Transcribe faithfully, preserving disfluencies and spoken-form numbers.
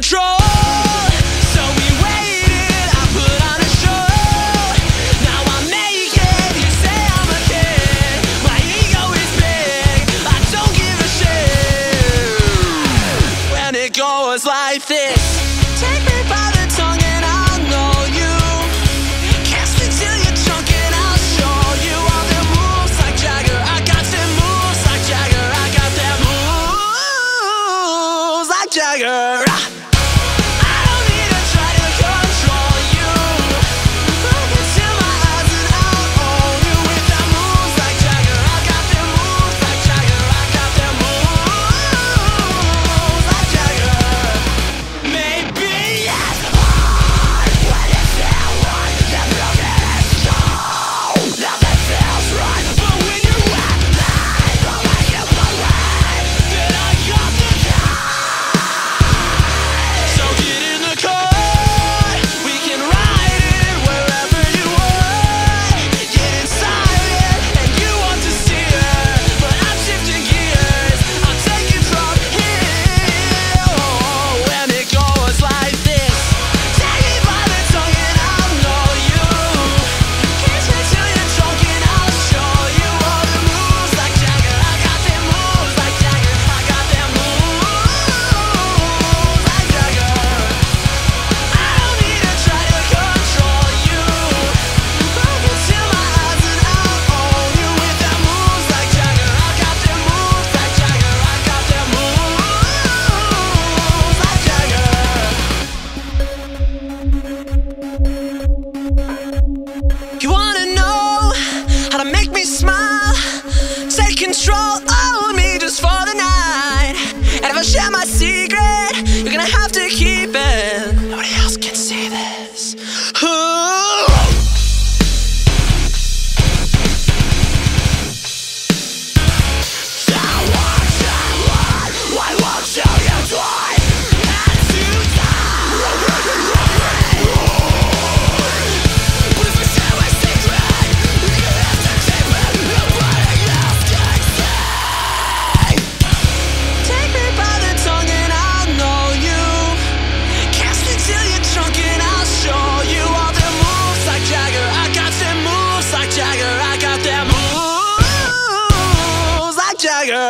control. So we waited, I put on a show. Now I make it, you say I'm a kid. My ego is big, I don't give a shit. When it goes like this, take me by the tongue and I'll know you. Catch me till you're drunk and I'll show you all them moves like Jagger. I got them moves like Jagger. I got them moves like Jagger. Smile, take control of me just for the night. And if I share my secret, you're gonna have to keep it. Nobody else can see this. Ooh. Jagger.